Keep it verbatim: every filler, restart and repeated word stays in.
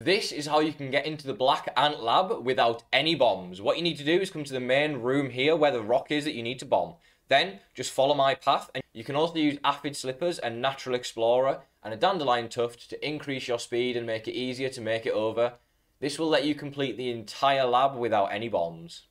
This is how you can get into the Black Ant Lab without any bombs. What you need to do is come to the main room here where the rock is that you need to bomb. Then just follow my path, and you can also use Aphid Slippers and Natural Explorer and a Dandelion Tuft to increase your speed and make it easier to make it over. This will let you complete the entire lab without any bombs.